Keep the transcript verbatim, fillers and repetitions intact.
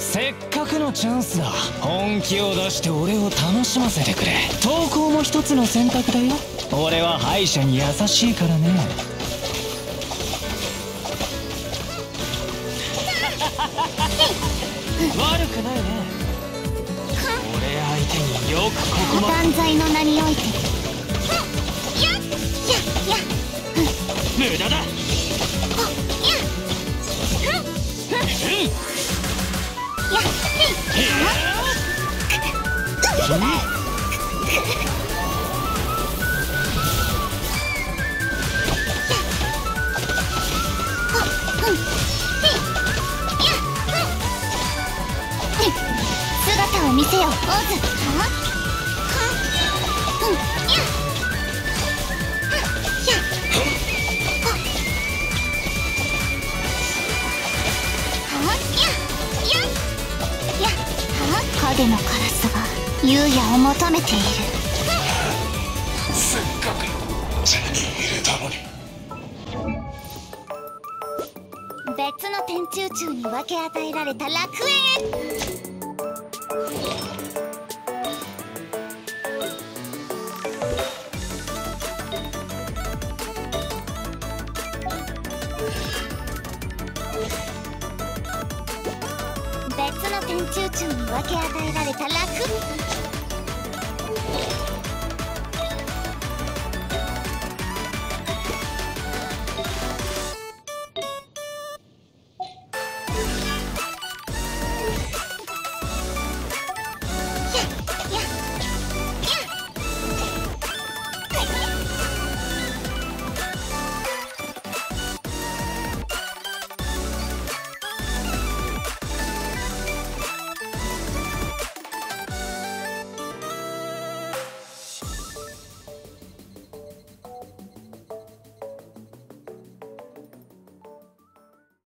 せっかくのチャンスだ。本気を出して俺を楽しませてくれ。投稿も一つの選択だよ。俺は敗者に優しいからね。悪くないね。俺相手によくここまで。万歳の名において。やっやっやっ。無駄だ。うん。やっ、えー、姿を見せよオズ。影のカラスが優也を求めている。せっかく手に入れたのに。別の天中柱に分け与えられた楽園。別の天中中に分け与えられた楽。